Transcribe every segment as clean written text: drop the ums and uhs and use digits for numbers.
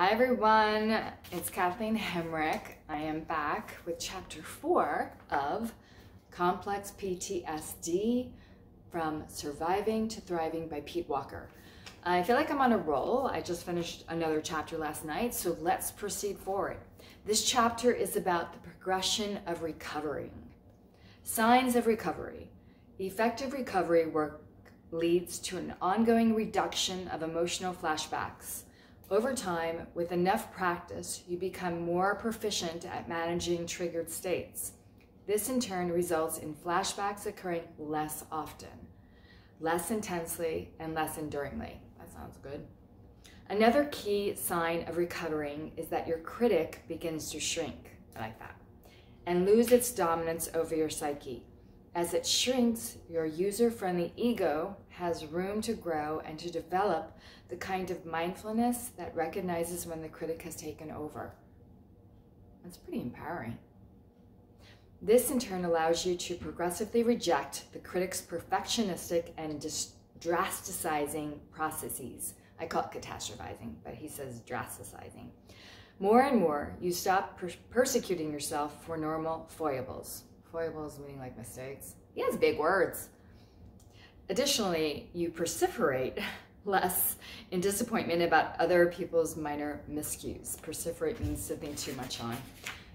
Hi everyone, it's Kathleen Hemrich. I am back with chapter 4 of Complex PTSD from Surviving to Thriving by Pete Walker. I feel like I'm on a roll. I just finished another chapter last night, so let's proceed forward. This chapter is about the progression of recovery. Signs of recovery. Effective recovery work leads to an ongoing reduction of emotional flashbacks. Over time, with enough practice, you become more proficient at managing triggered states. This in turn results in flashbacks occurring less often, less intensely, and less enduringly. That sounds good. Another key sign of recovering is that your critic begins to shrink, I like that, and lose its dominance over your psyche. As it shrinks, your user-friendly ego has room to grow and to develop the kind of mindfulness that recognizes when the critic has taken over. That's pretty empowering. This in turn allows you to progressively reject the critic's perfectionistic and drasticizing processes. I call it catastrophizing, but he says drasticizing. More and more, you stop persecuting yourself for normal foibles. Foibles meaning like mistakes. He has big words. Additionally, you vociferate less in disappointment about other people's minor miscues. Vociferate means to think too much on.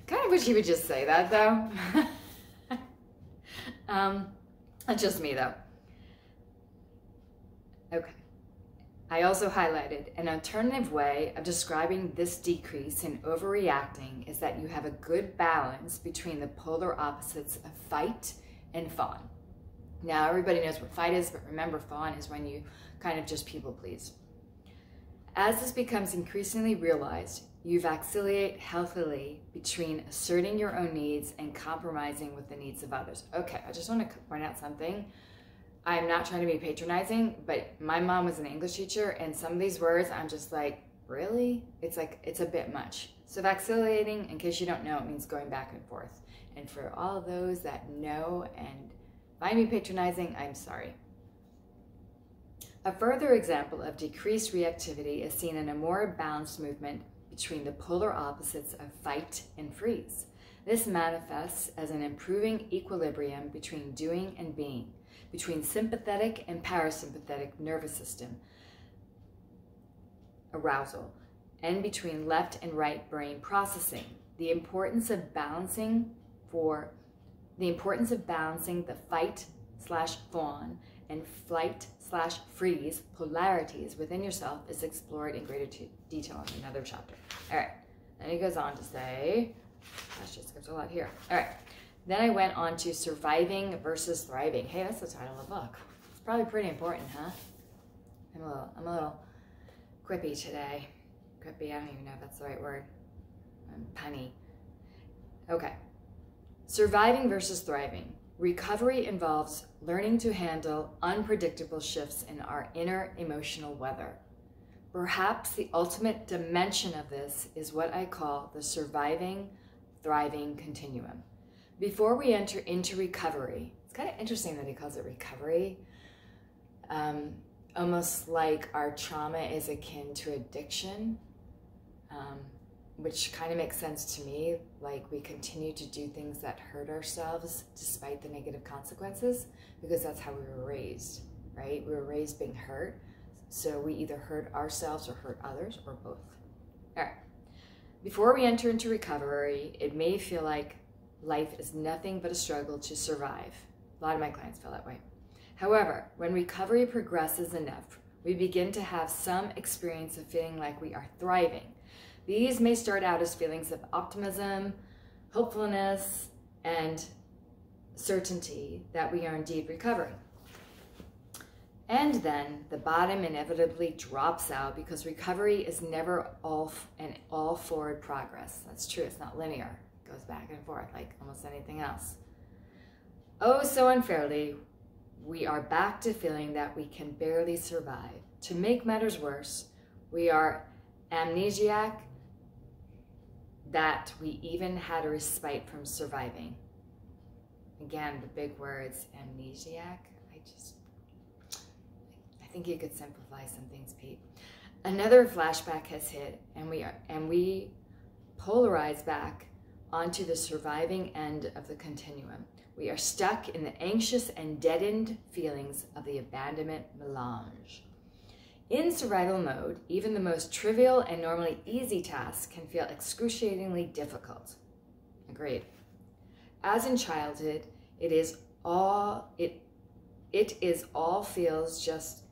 Kind of wish he would just say that though. That's just me though. Okay. I also highlighted an alternative way of describing this decrease in overreacting is that you have a good balance between the polar opposites of fight and fawn. Now everybody knows what fight is, but remember fawn is when you kind of just people please. As this becomes increasingly realized, you vacillate healthily between asserting your own needs and compromising with the needs of others. Okay, I just want to point out something. I'm not trying to be patronizing, but my mom was an English teacher, and some of these words, I'm just like, really? It's like, it's a bit much. So vacillating, in case you don't know, it means going back and forth. And for all those that know and find me patronizing, I'm sorry. A further example of decreased reactivity is seen in a more balanced movement between the polar opposites of fight and freeze. This manifests as an improving equilibrium between doing and being, between sympathetic and parasympathetic nervous system arousal, and between left and right brain processing. The importance of balancing the fight/fawn and flight/freeze polarities within yourself is explored in greater detail in another chapter. All right, then he goes on to say, gosh, it skips a lot here. All right. Then I went on to Surviving versus Thriving. Hey, that's the title of the book. It's probably pretty important, huh? I'm a little quippy today. Quippy, I don't even know if that's the right word. I'm punny. Okay. Surviving versus Thriving. Recovery involves learning to handle unpredictable shifts in our inner emotional weather. Perhaps the ultimate dimension of this is what I call the surviving-thriving continuum. Before we enter into recovery, it's kind of interesting that he calls it recovery, almost like our trauma is akin to addiction, which kind of makes sense to me, like we continue to do things that hurt ourselves despite the negative consequences, because that's how we were raised, right? We were raised being hurt, so we either hurt ourselves or hurt others or both. All right. Before we enter into recovery, it may feel like life is nothing but a struggle to survive. A lot of my clients feel that way. However, when recovery progresses enough, we begin to have some experience of feeling like we are thriving. These may start out as feelings of optimism, hopefulness, and certainty that we are indeed recovering. And then the bottom inevitably drops out because recovery is never all forward progress. That's true, it's not linear. Goes back and forth like almost anything else. Oh, so unfairly, we are back to feeling that we can barely survive. To make matters worse, we are amnesiac that we even had a respite from surviving. Again, the big words, amnesiac. I think you could simplify some things, Pete. another flashback has hit, and we polarize back onto the surviving end of the continuum. We are stuck in the anxious and deadened feelings of the abandonment melange. In survival mode, even the most trivial and normally easy tasks can feel excruciatingly difficult. Agreed. As in childhood, it all feels just,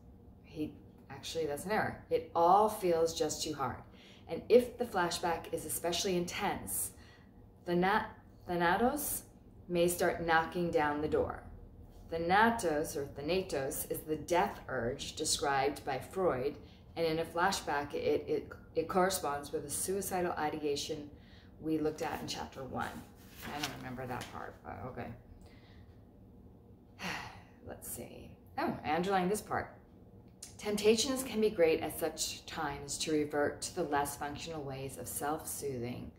actually that's an error. It all feels just too hard. And if the flashback is especially intense, Thanatos may start knocking down the door. Thanatos is the death urge described by Freud, and in a flashback, it corresponds with a suicidal ideation we looked at in chapter 1. I don't remember that part, but okay. Let's see. Oh, I underlined this part. Temptations can be great at such times to revert to the less functional ways of self-soothing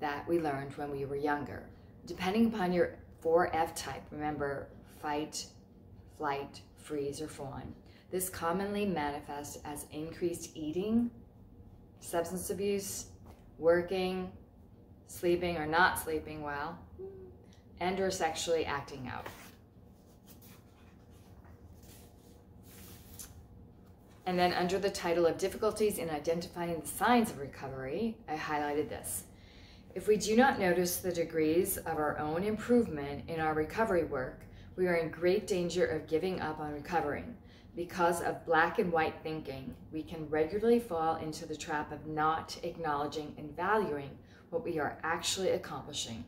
that we learned when we were younger. Depending upon your 4F type, remember fight, flight, freeze, or fawn. This commonly manifests as increased eating, substance abuse, working, sleeping or not sleeping well, and or sexually acting out. And then under the title of difficulties in identifying the signs of recovery, I highlighted this. If we do not notice the degrees of our own improvement in our recovery work, we are in great danger of giving up on recovering. Because of black and white thinking, we can regularly fall into the trap of not acknowledging and valuing what we are actually accomplishing.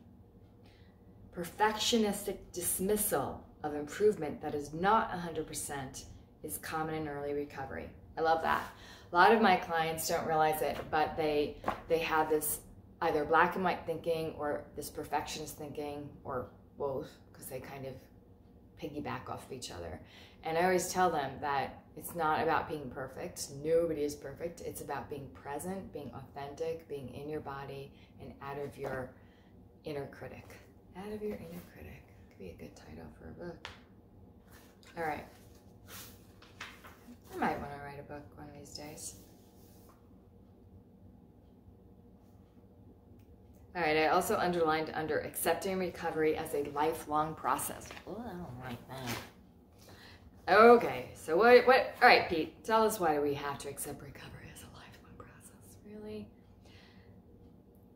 Perfectionistic dismissal of improvement that is not 100% is common in early recovery. I love that. A lot of my clients don't realize it, but they have this either black and white thinking or this perfectionist thinking, or both, because they kind of piggyback off of each other. And I always tell them that it's not about being perfect. Nobody is perfect. It's about being present, being authentic, being in your body, and out of your inner critic. Out of your inner critic. Could be a good title for a book. All right. I might want to write a book one of these days. All right, I also underlined under accepting recovery as a lifelong process. Oh, I don't like that. Okay, so what, all right, Pete, tell us why we have to accept recovery as a lifelong process, really?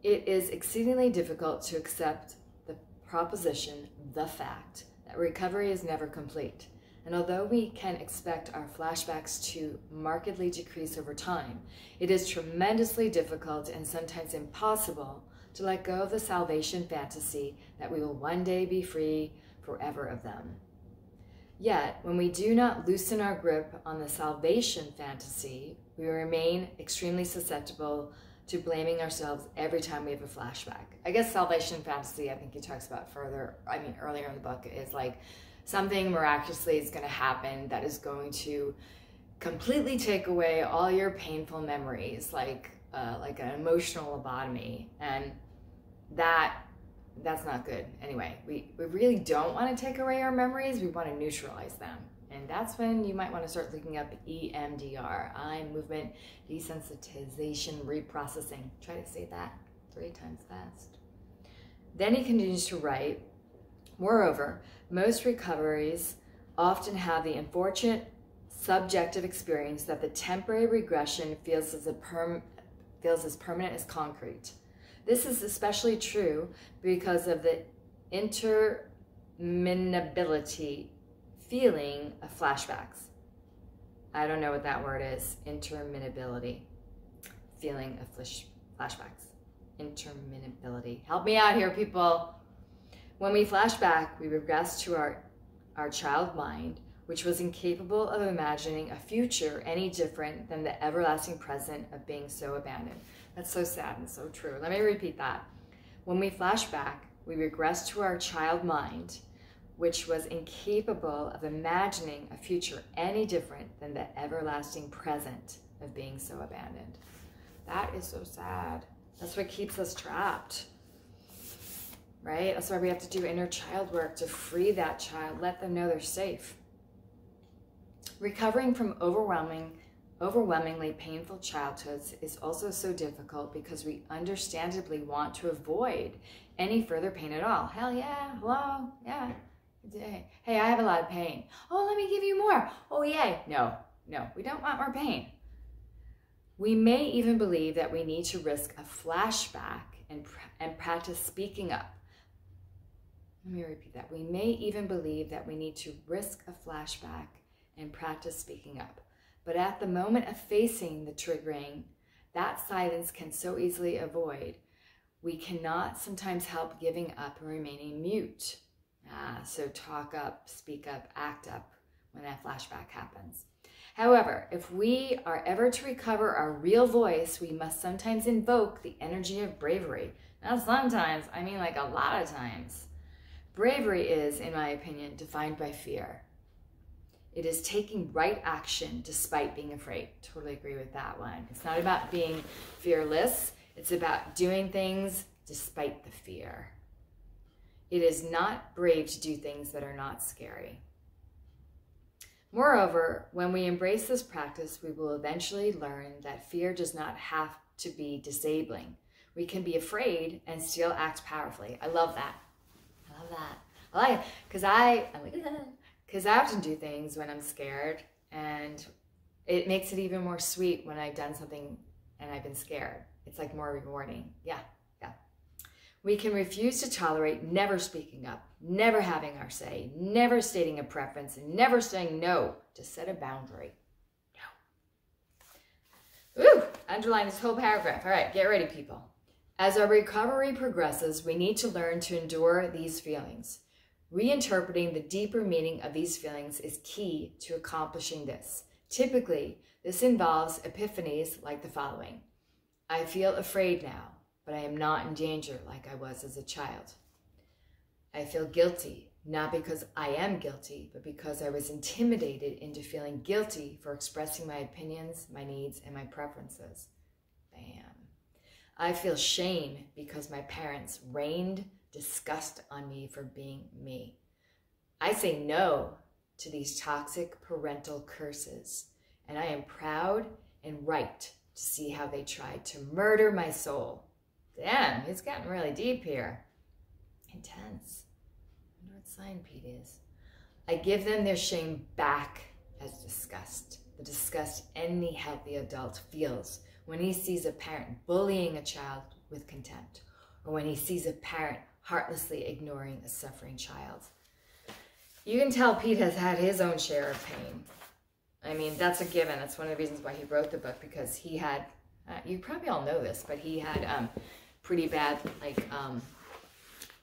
It is exceedingly difficult to accept the proposition, the fact, that recovery is never complete. And although we can expect our flashbacks to markedly decrease over time, it is tremendously difficult and sometimes impossible to let go of the salvation fantasy that we will one day be free forever of them. Yet, when we do not loosen our grip on the salvation fantasy, we remain extremely susceptible to blaming ourselves every time we have a flashback. I guess salvation fantasy, I think he talks about further, I mean, earlier in the book, is like something miraculously is gonna happen that is going to completely take away all your painful memories, like an emotional lobotomy, and that's not good. Anyway, we really don't want to take away our memories. We want to neutralize them. And that's when you might want to start looking up EMDR, eye movement desensitization reprocessing. Try to say that 3 times fast. Then he continues to write, moreover, most recoveries often have the unfortunate subjective experience that the temporary regression feels as a permanent as concrete. This is especially true because of the interminability feeling of flashbacks. I don't know what that word is. Interminability feeling of flashbacks. Interminability. Help me out here, people. When we flash back, we regress to our child mind, which was incapable of imagining a future any different than the everlasting present of being so abandoned. That's so sad and so true. Let me repeat that. When we flash back, we regress to our child mind, which was incapable of imagining a future any different than the everlasting present of being so abandoned. That is so sad. That's what keeps us trapped. Right? That's why we have to do inner child work to free that child, let them know they're safe. Recovering from overwhelming Overwhelmingly painful childhoods is also so difficult because we understandably want to avoid any further pain at all. Hell yeah, hello, yeah. Hey, I have a lot of pain. Oh, let me give you more. Oh, yay. No, no, we don't want more pain. We may even believe that we need to risk a flashback and practice speaking up. Let me repeat that. We may even believe that we need to risk a flashback and practice speaking up. But at the moment of facing the triggering, that silence can so easily avoid. We cannot sometimes help giving up and remaining mute. So talk up, speak up, act up when that flashback happens. However, if we are ever to recover our real voice, we must sometimes invoke the energy of bravery. Now, sometimes, I mean like a lot of times. Bravery is, in my opinion, defined by fear. It is taking right action despite being afraid. Totally agree with that one. It's not about being fearless. It's about doing things despite the fear. It is not brave to do things that are not scary. Moreover, when we embrace this practice, we will eventually learn that fear does not have to be disabling. We can be afraid and still act powerfully. I love that. I love that. I like it because I often do things when I'm scared, and it makes it even more sweet when I've done something and I've been scared. It's like more rewarding. Yeah, yeah. We can refuse to tolerate never speaking up, never having our say, never stating a preference, and never saying no to set a boundary. No. Ooh, underline this whole paragraph. All right, get ready, people. As our recovery progresses, we need to learn to endure these feelings. Reinterpreting the deeper meaning of these feelings is key to accomplishing this. Typically, this involves epiphanies like the following. I feel afraid now, but I am not in danger like I was as a child. I feel guilty, not because I am guilty, but because I was intimidated into feeling guilty for expressing my opinions, my needs, and my preferences. Bam. I feel shame because my parents rained disgust on me for being me. I say no to these toxic parental curses, and I am proud and right to see how they tried to murder my soul. Damn, it's gotten really deep here. Intense. I wonder what sign Pete is. I give them their shame back as disgust. The disgust any healthy adult feels when he sees a parent bullying a child with contempt, or when he sees a parent heartlessly ignoring a suffering child. You can tell Pete has had his own share of pain. I mean, that's a given. That's one of the reasons why he wrote the book, because he had, you probably all know this, but he had pretty bad, like,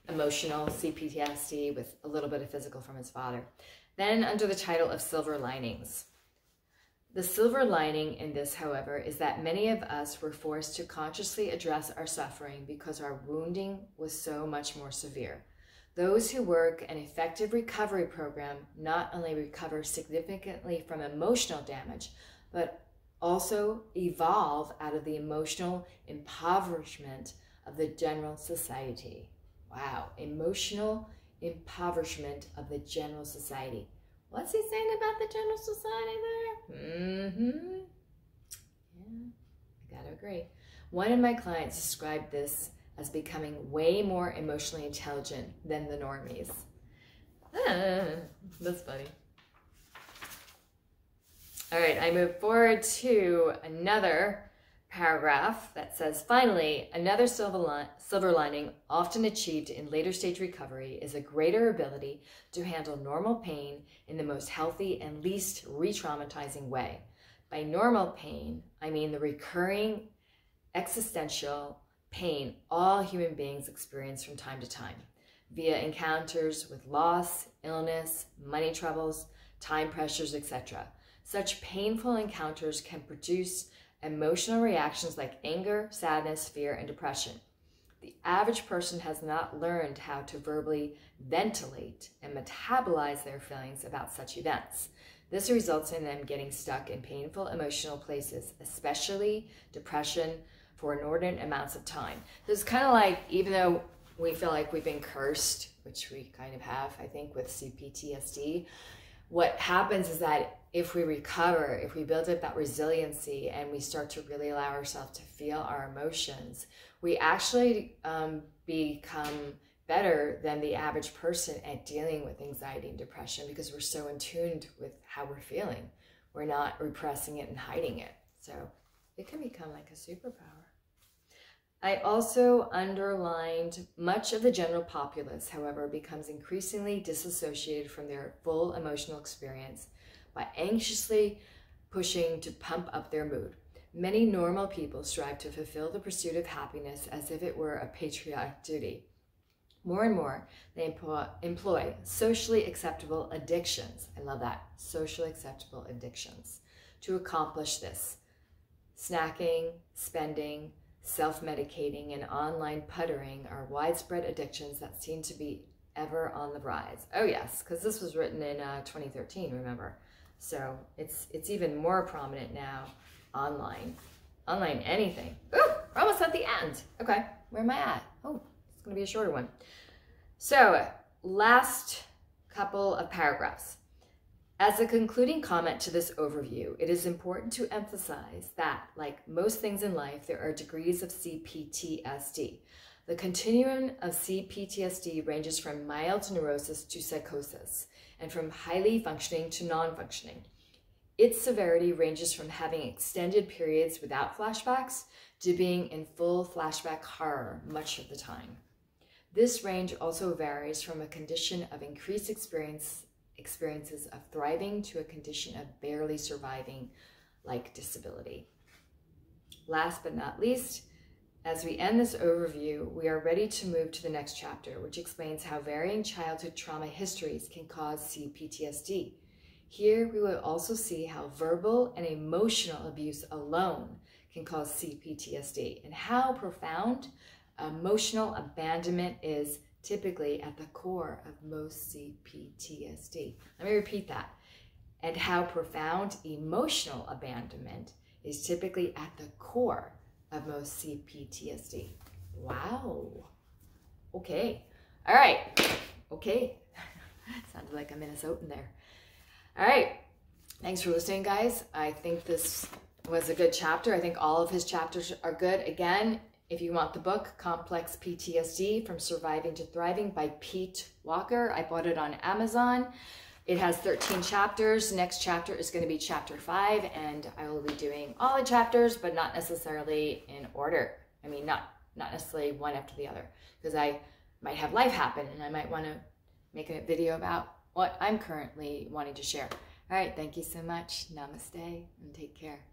emotional CPTSD with a little bit of physical from his father. Then under the title of Silver Linings. The silver lining in this, however, is that many of us were forced to consciously address our suffering because our wounding was so much more severe. Those who work an effective recovery program not only recover significantly from emotional damage, but also evolve out of the emotional impoverishment of the general society. Wow, emotional impoverishment of the general society. What's he saying about the general society there? Yeah, I gotta agree. One of my clients described this as becoming way more emotionally intelligent than the normies. That's funny. All right, I move forward to another paragraph that says, finally, another silver lining often achieved in later stage recovery is a greater ability to handle normal pain in the most healthy and least re-traumatizing way. By normal pain, I mean the recurring existential pain all human beings experience from time to time via encounters with loss, illness, money troubles, time pressures, etc. Such painful encounters can produce emotional reactions like anger, sadness, fear, and depression. The average person has not learned how to verbally ventilate and metabolize their feelings about such events. This results in them getting stuck in painful emotional places, especially depression, for inordinate amounts of time. So it's kind of like, even though we feel like we've been cursed, which we kind of have, I think, with CPTSD, what happens is that if we recover, if we build up that resiliency and we start to really allow ourselves to feel our emotions, we actually become better than the average person at dealing with anxiety and depression, because we're so in tune with how we're feeling. We're not repressing it and hiding it. So it can become like a superpower. I also underlined much of the general populace, however, becomes increasingly disassociated from their full emotional experience by anxiously pushing to pump up their mood. Many normal people strive to fulfill the pursuit of happiness as if it were a patriotic duty. More and more, they employ socially acceptable addictions. I love that. Socially acceptable addictions to accomplish this. Snacking, spending, self-medicating, and online puttering are widespread addictions that seem to be ever on the rise. Oh yes, because this was written in 2013, remember? So it's even more prominent now online. Online anything. Ooh, we're almost at the end. Okay, where am I at? Oh, it's going to be a shorter one. So last couple of paragraphs. As a concluding comment to this overview, it is important to emphasize that, like most things in life, there are degrees of CPTSD. The continuum of CPTSD ranges from mild neurosis to psychosis, and from highly functioning to non-functioning. Its severity ranges from having extended periods without flashbacks to being in full flashback horror much of the time. This range also varies from a condition of increased experiences of thriving to a condition of barely surviving, like disability. Last but not least, as we end this overview, we are ready to move to the next chapter, which explains how varying childhood trauma histories can cause CPTSD. Here, we will also see how verbal and emotional abuse alone can cause CPTSD, and how profound emotional abandonment is typically at the core of most CPTSD. Let me repeat that. And how profound emotional abandonment is typically at the core of most CPTSD. Wow. Okay. All right. Okay. Sounded like a Minnesotan there. All right. Thanks for listening, guys. I think this was a good chapter. I think all of his chapters are good. Again, if you want the book, Complex PTSD from Surviving to Thriving by Pete Walker, I bought it on Amazon. It has 13 chapters. Next chapter is going to be chapter 5, and I will be doing all the chapters, but not necessarily in order. I mean, not necessarily one after the other, because I might have life happen and I might want to make a video about what I'm currently wanting to share. All right. Thank you so much. Namaste, and take care.